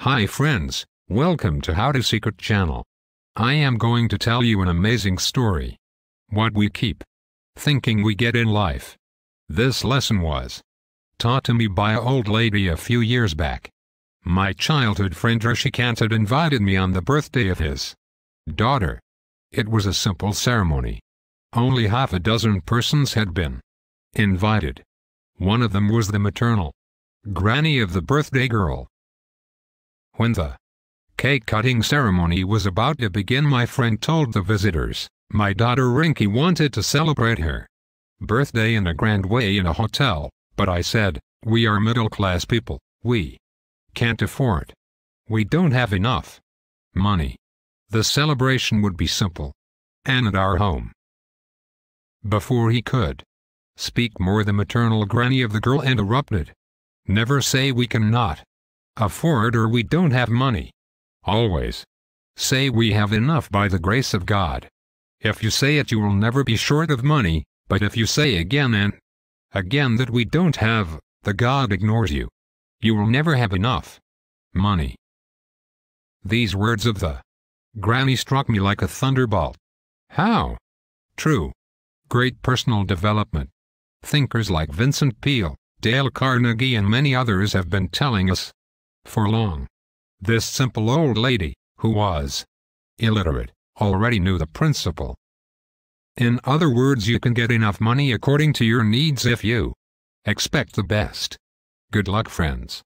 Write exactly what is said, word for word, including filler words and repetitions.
Hi friends, welcome to How to Secret channel. I am going to tell you an amazing story. What we keep thinking we get in life. This lesson was taught to me by an old lady a few years back. My childhood friend Rashikant had invited me on the birthday of his daughter. It was a simple ceremony. Only half a dozen persons had been invited. One of them was the maternal granny of the birthday girl. When the cake-cutting ceremony was about to begin, my friend told the visitors, my daughter Rinky wanted to celebrate her birthday in a grand way in a hotel, but I said, we are middle-class people, we can't afford. We don't have enough money. The celebration would be simple. And at our home. Before he could speak more, the maternal granny of the girl interrupted. Never say we cannot afford or we don't have money. Always say we have enough by the grace of God. If you say it, you will never be short of money, but if you say again and again that we don't have, the God ignores you. You will never have enough money. These words of the granny struck me like a thunderbolt. How true. Great personal development. Thinkers like Vincent Peale, Dale Carnegie and many others have been telling us for long. This simple old lady, who was illiterate, already knew the principle. In other words, you can get enough money according to your needs if you expect the best. Good luck, friends.